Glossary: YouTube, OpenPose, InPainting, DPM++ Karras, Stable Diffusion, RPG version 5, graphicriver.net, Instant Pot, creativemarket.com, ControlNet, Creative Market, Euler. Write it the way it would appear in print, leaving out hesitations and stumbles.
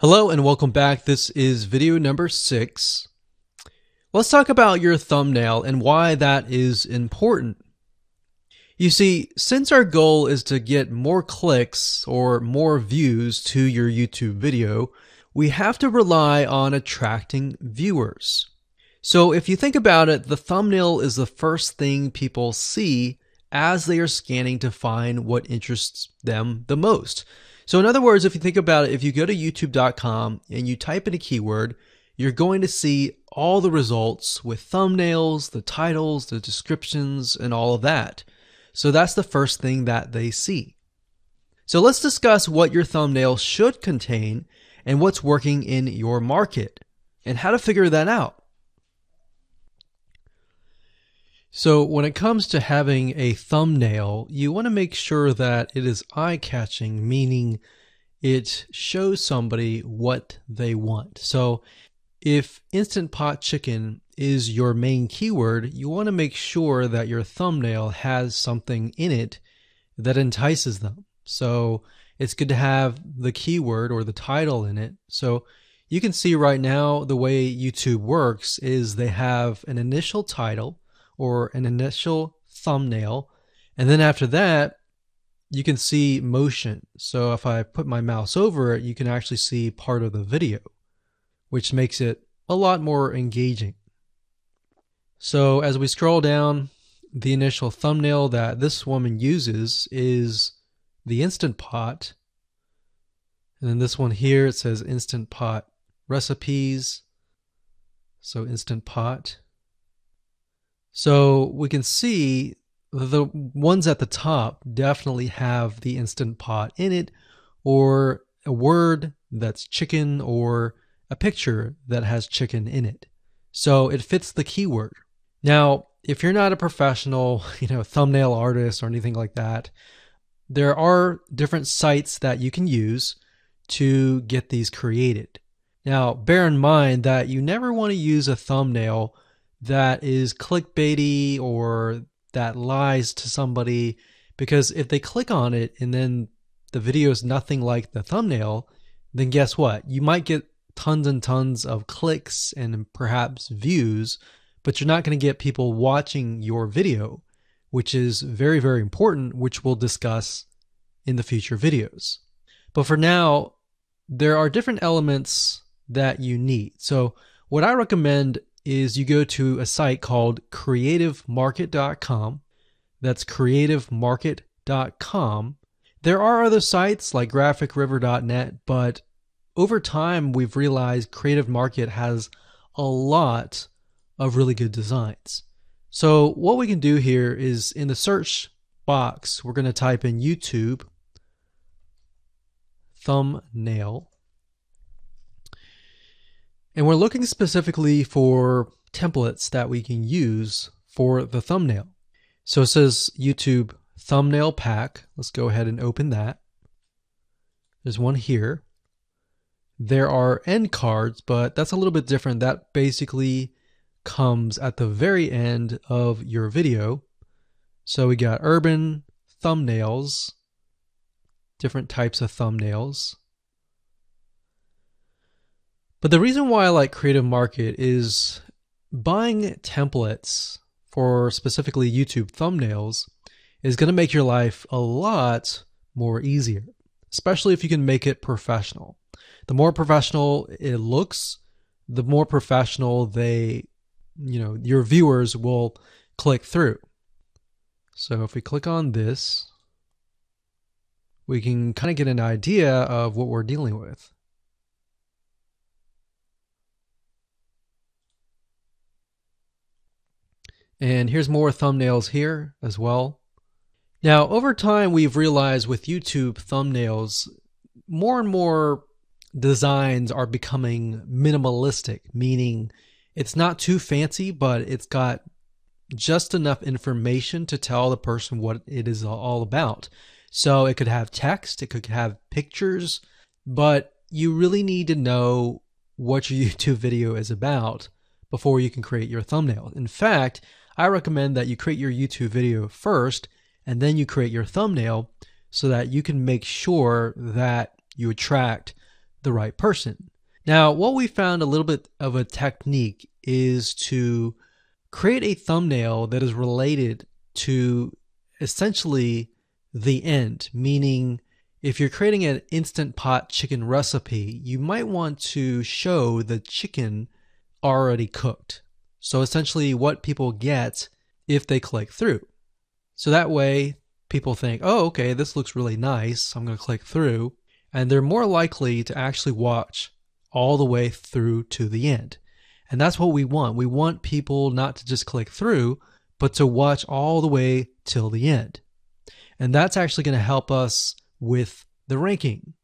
Hello and welcome back. This is video number 6. Let's talk about your thumbnail and why that is important. You see, since our goal is to get more clicks or more views to your YouTube video, we have to rely on attracting viewers. So if you think about it, the thumbnail is the first thing people see as they are scanning to find what interests them the most. So in other words, if you think about it, if you go to youtube.com and you type in a keyword, you're going to see all the results with thumbnails, the titles, the descriptions, and all of that. So that's the first thing that they see. So let's discuss what your thumbnail should contain and what's working in your market and how to figure that out. So when it comes to having a thumbnail, you want to make sure that it is eye-catching, meaning it shows somebody what they want. So if Instant Pot Chicken is your main keyword, you want to make sure that your thumbnail has something in it that entices them. So it's good to have the keyword or the title in it. So you can see right now the way YouTube works is they have an initial title or an initial thumbnail, and then after that you can see motion. So if I put my mouse over it, you can actually see part of the video, which makes it a lot more engaging. So as we scroll down, the initial thumbnail that this woman uses is the Instant Pot, and then this one here, it says Instant Pot recipes, so Instant Pot. So we can see the ones at the top definitely have the Instant Pot in it, or a word that's chicken, or a picture that has chicken in it. So it fits the keyword. Now, if you're not a professional, thumbnail artist or anything like that, there are different sites that you can use to get these created. Now, bear in mind that you never want to use a thumbnail that is clickbaity or that lies to somebody, because if they click on it and then the video is nothing like the thumbnail, then guess what? You might get tons and tons of clicks and perhaps views, but you're not going to get people watching your video, which is very, very important, which we'll discuss in the future videos. But for now, there are different elements that you need. So what I recommend is you go to a site called creativemarket.com. That's creativemarket.com. There are other sites like graphicriver.net, but over time we've realized Creative Market has a lot of really good designs. So what we can do here is in the search box, we're going to type in YouTube thumbnail. And we're looking specifically for templates that we can use for the thumbnail. So it says YouTube thumbnail pack. Let's go ahead and open that. There's one here. There are end cards, but that's a little bit different. That basically comes at the very end of your video. So we got urban thumbnails, different types of thumbnails. But the reason why I like Creative Market is buying templates for specifically YouTube thumbnails is going to make your life a lot more easier, especially if you can make it professional. The more professional it looks, the more professional your viewers will click through. So if we click on this, we can kind of get an idea of what we're dealing with. And here's more thumbnails here as well. Now, over time, we've realized with YouTube thumbnails, more and more designs are becoming minimalistic, meaning it's not too fancy, but it's got just enough information to tell the person what it is all about. So it could have text, it could have pictures, but you really need to know what your YouTube video is about before you can create your thumbnail. In fact, I recommend that you create your YouTube video first and then you create your thumbnail so that you can make sure that you attract the right person. Now, what we found a little bit of a technique is to create a thumbnail that is related to essentially the end, meaning if you're creating an Instant Pot chicken recipe, you might want to show the chicken already cooked. So essentially what people get if they click through. So that way people think, oh, okay, this looks really nice. I'm going to click through, and they're more likely to actually watch all the way through to the end. And that's what we want. We want people not to just click through, but to watch all the way till the end. And that's actually going to help us with the ranking.